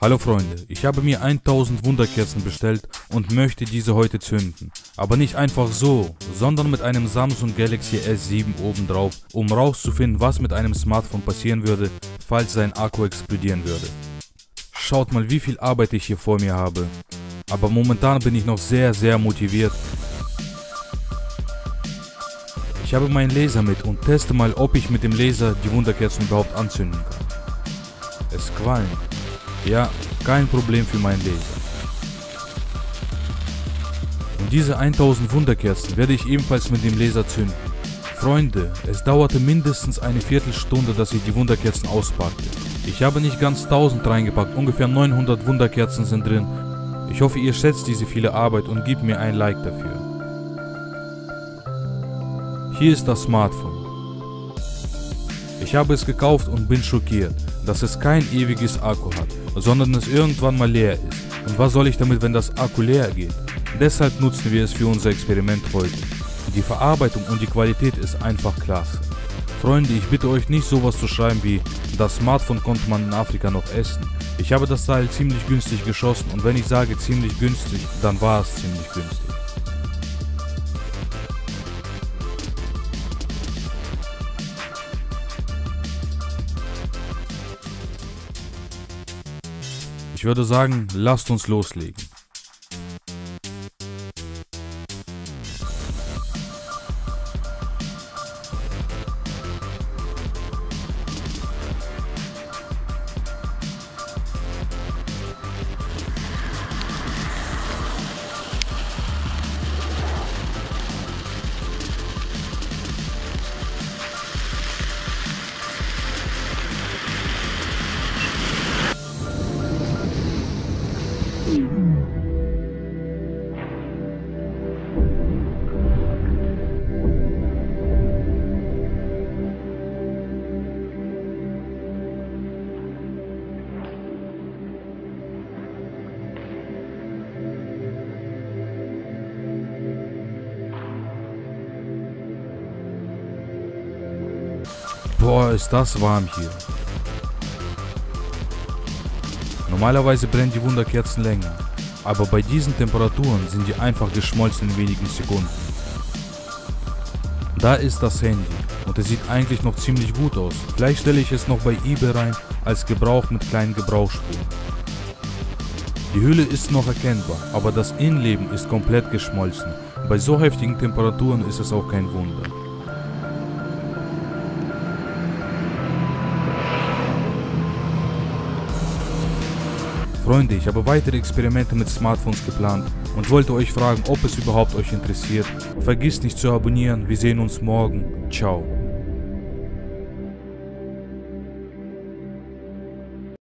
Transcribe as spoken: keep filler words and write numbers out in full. Hallo Freunde, ich habe mir tausend Wunderkerzen bestellt und möchte diese heute zünden. Aber nicht einfach so, sondern mit einem Samsung Galaxy S sieben obendrauf, um rauszufinden, was mit einem Smartphone passieren würde, falls sein Akku explodieren würde. Schaut mal, wie viel Arbeit ich hier vor mir habe. Aber momentan bin ich noch sehr, sehr motiviert. Ich habe meinen Laser mit und teste mal, ob ich mit dem Laser die Wunderkerzen überhaupt anzünden kann. Es qualmt. Ja, kein Problem für meinen Laser. Und diese tausend Wunderkerzen werde ich ebenfalls mit dem Laser zünden. Freunde, es dauerte mindestens eine Viertelstunde, dass ich die Wunderkerzen auspackte. Ich habe nicht ganz tausend reingepackt, ungefähr neunhundert Wunderkerzen sind drin. Ich hoffe, ihr schätzt diese viele Arbeit und gebt mir ein Like dafür. Hier ist das Smartphone. Ich habe es gekauft und bin schockiert, dass es kein ewiges Akku hat, sondern es irgendwann mal leer ist. Und was soll ich damit, wenn das Akku leer geht? Deshalb nutzen wir es für unser Experiment heute. Die Verarbeitung und die Qualität ist einfach klasse. Freunde, ich bitte euch nicht sowas zu schreiben wie, das Smartphone konnte man in Afrika noch essen. Ich habe das Teil ziemlich günstig geschossen und wenn ich sage ziemlich günstig, dann war es ziemlich günstig. Ich würde sagen, lasst uns loslegen. Boah, ist das warm hier. Normalerweise brennen die Wunderkerzen länger, aber bei diesen Temperaturen sind die einfach geschmolzen in wenigen Sekunden. Da ist das Handy und es sieht eigentlich noch ziemlich gut aus. Vielleicht stelle ich es noch bei eBay rein, als Gebrauch mit kleinen Gebrauchsspuren. Die Hülle ist noch erkennbar, aber das Innenleben ist komplett geschmolzen. Bei so heftigen Temperaturen ist es auch kein Wunder. Freunde, ich habe weitere Experimente mit Smartphones geplant und wollte euch fragen, ob es überhaupt euch interessiert. Vergisst nicht zu abonnieren, wir sehen uns morgen. Ciao.